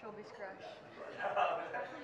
showbiz crush.